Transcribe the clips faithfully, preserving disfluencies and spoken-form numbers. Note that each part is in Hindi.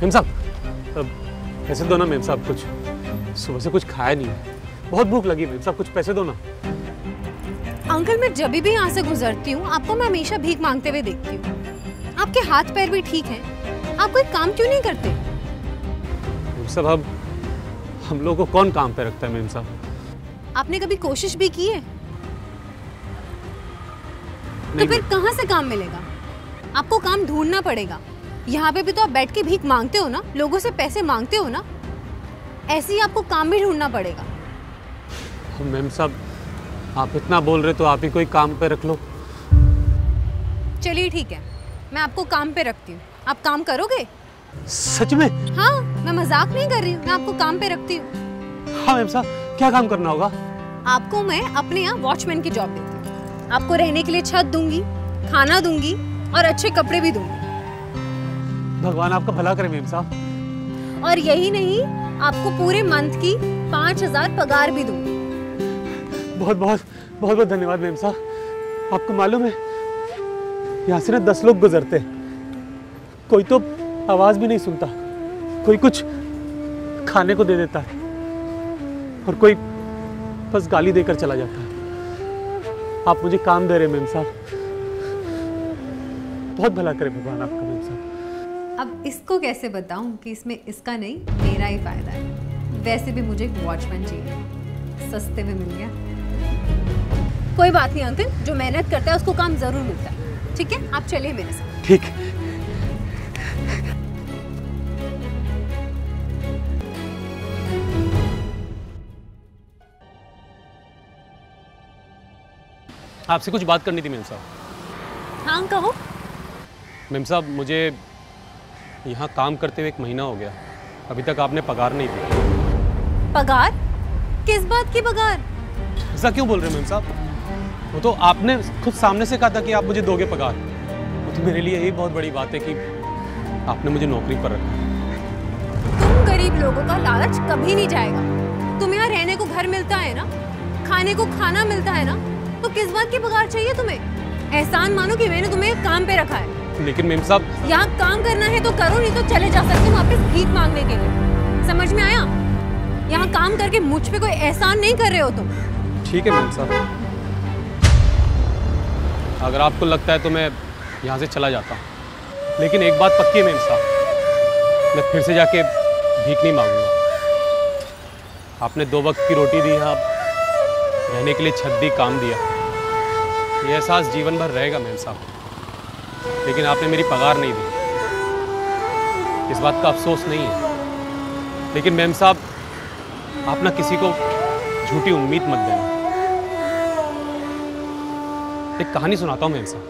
मेम साहब, पैसे दो ना मेम साहब, कुछ सुबह से कुछ खाया नहीं है, बहुत भूख लगी मेम साहब, कुछ पैसे दो ना। अंकल, मैं जब भी यहाँ से गुजरती हूँ आपको मैं हमेशा भीख मांगते हुए देखती हूँ। आपके हाथ पैर भी ठीक हैं, आप कोई काम क्यों नहीं करते? मेम साहब, अब हम लोगों को कौन काम पे रखता है मेम साहब? आपने कभी कोशिश भी की है? तो फिर कहाँ से काम मिलेगा? आपको काम ढूंढना पड़ेगा। यहाँ पे भी तो आप बैठ के भीख मांगते हो ना, लोगों से पैसे मांगते हो ना, ऐसे ही आपको काम भी ढूंढना पड़ेगा। मैम साहब, आप इतना बोल रहे तो आप ही कोई काम पे रख लो। चलिए ठीक है, मैं आपको काम पे रखती हूँ, आप काम करोगे? सच में? हाँ, मैं मजाक नहीं कर रही हूँ, मैं आपको काम पे रखती हूँ। हाँ मैम साहब, क्या काम करना होगा? आपको मैं अपने यहाँ वॉचमैन की जॉब देती हूँ। आपको रहने के लिए छत दूंगी, खाना दूंगी और अच्छे कपड़े भी दूंगी। भगवान आपका भला करे मेम साहब। और यही नहीं, आपको पूरे मंथ की पाँच हजार पगार भी दूंगी। बहुत बहुत बहुत बहुत धन्यवाद मेम साहब। आपको मालूम है, यहाँ से ना दस लोग गुजरते, कोई तो आवाज़ भी नहीं सुनता, कोई कुछ खाने को दे देता है और कोई बस गाली देकर चला जाता है। आप मुझे काम दे रहे मेम साहब, बहुत भला करे भगवान आपका मेम साहब। अब इसको कैसे बताऊं कि इसमें इसका नहीं मेरा ही फायदा है। वैसे भी मुझे एक वॉचमैन चाहिए, सस्ते में मिल गया। कोई बात नहीं अंकल, जो मेहनत करता है उसको काम जरूर मिलता है। ठीक है, आप चलिए मेरे साथ। ठीक। आपसे कुछ बात करनी थी मेम साहब। हाँ कहो। मेम साहब, मुझे यहाँ काम करते हुए एक महीना हो गया, अभी तक आपने पगार नहीं दी। पगार? किस बात की पगार? ऐसा क्यों बोल रहे हो मेम साहब? वो तो आपने खुद सामने से कहा था कि आप मुझे दोगे पगार। वो तो मेरे लिए यही बहुत बड़ी बात है कि आपने मुझे नौकरी पर रखा। तुम गरीब लोगों का लालच कभी नहीं जाएगा। तुम्हें यहाँ रहने को घर मिलता है ना, खाने को खाना मिलता है ना, तो किस बात की पगार चाहिए तुम्हें? एहसान मानो कि मैंने तुम्हें काम पे रखा है। लेकिन मेम साहब, यहाँ काम करना है तो करो, नहीं तो चले जा सकते हो वापस भीख मांगने के लिए। समझ में आया? यहाँ काम करके मुझ पे कोई एहसान नहीं कर रहे हो तुम। ठीक है मैम साहब, अगर आपको लगता है तो मैं यहाँ से चला जाता हूँ, लेकिन एक बात पक्की है मैम साहब, मैं फिर से जाके भीख नहीं मांगूंगा। आपने दो वक्त की रोटी दी, आप रहने के लिए छत दी, काम दिया, ये एहसास जीवन भर रहेगा मैम साहब। लेकिन आपने मेरी पगार नहीं दी, इस बात का अफसोस नहीं है। लेकिन मैम साहब, आप ना किसी को झूठी उम्मीद मत देना। एक कहानी सुनाता हूँ मेम साहब।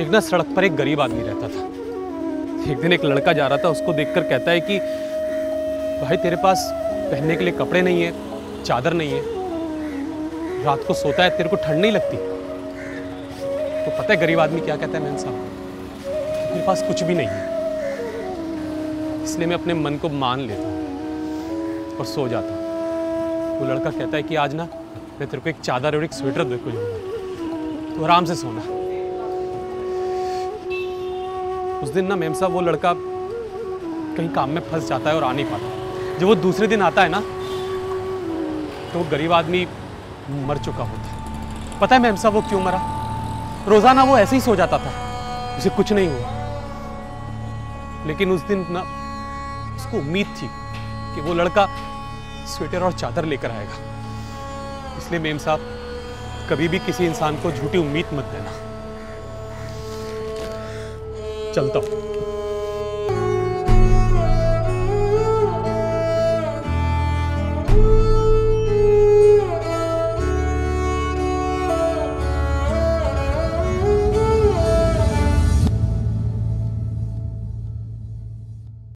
एक ना सड़क पर एक गरीब आदमी रहता था। एक दिन एक लड़का जा रहा था, उसको देखकर कहता है कि भाई तेरे पास पहनने के लिए कपड़े नहीं है, चादर नहीं है, रात को सोता है, तेरे को ठंड नहीं लगती? तो पता है गरीब आदमी क्या कहता है मेम साहब? मेरे पास कुछ भी नहीं है, इसलिए मैं अपने मन को मान लेता हूँ और सो जाता हूँ। वो लड़का कहता है कि आज ना मैं तेरे को एक चादर और एक स्वेटर दे दूँगा, तो आराम से सोना। उस दिन ना मेम साहब, वो लड़का कहीं काम में फंस जाता है और आ नहीं पाता। जब वो दूसरे दिन आता है ना, तो वो गरीब आदमी मर चुका होता है। पता है मेम साहब वो क्यों मरा? रोजाना वो ऐसे ही सो जाता था, उसे कुछ नहीं हुआ। लेकिन उस दिन ना उसको उम्मीद थी कि वो लड़का स्वेटर और चादर लेकर आएगा। इसलिए मेम साहब, कभी भी किसी इंसान को झूठी उम्मीद मत देना। चलता हूं।